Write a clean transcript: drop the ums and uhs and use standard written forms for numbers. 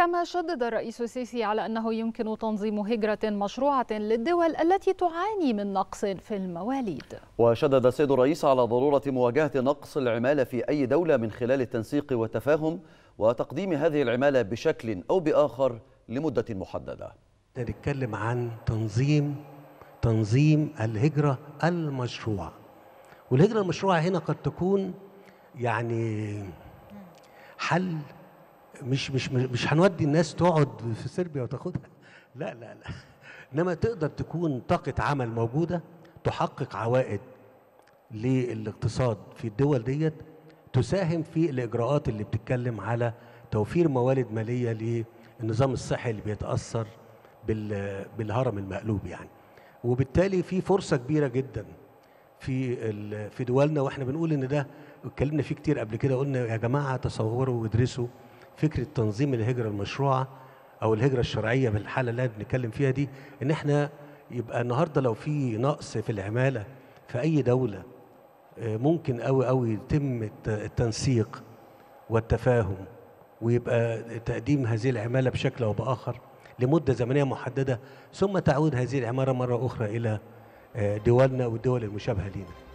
كما شدد الرئيس السيسي على أنه يمكن تنظيم هجرة مشروعة للدول التي تعاني من نقص في المواليد. وشدد السيد الرئيس على ضرورة مواجهة نقص العمالة في أي دولة من خلال التنسيق والتفاهم وتقديم هذه العمالة بشكل أو بآخر لمدة محددة. نتكلم عن تنظيم الهجرة المشروعة، والهجرة المشروعة هنا قد تكون يعني حل، مش هنودي الناس تقعد في صربيا وتاخدها، لا لا لا، انما تقدر تكون طاقة عمل موجودة تحقق عوائد للاقتصاد في الدول ديت، تساهم في الإجراءات اللي بتتكلم على توفير موارد مالية للنظام الصحي اللي بيتأثر بالهرم المقلوب يعني. وبالتالي في فرصة كبيرة جدا في دولنا، واحنا بنقول ان ده اتكلمنا فيه كتير قبل كده، قلنا يا جماعة تصوروا وادرسوا فكرة تنظيم الهجرة المشروعة أو الهجرة الشرعية بالحالة اللي بنتكلم فيها دي، إن إحنا يبقى النهاردة لو في نقص في العمالة في أي دولة ممكن أوي أوي يتم التنسيق والتفاهم، ويبقى تقديم هذه العمالة بشكل أو بآخر لمدة زمنية محددة، ثم تعود هذه العمالة مرة أخرى إلى دولنا والدول المشابهة لنا.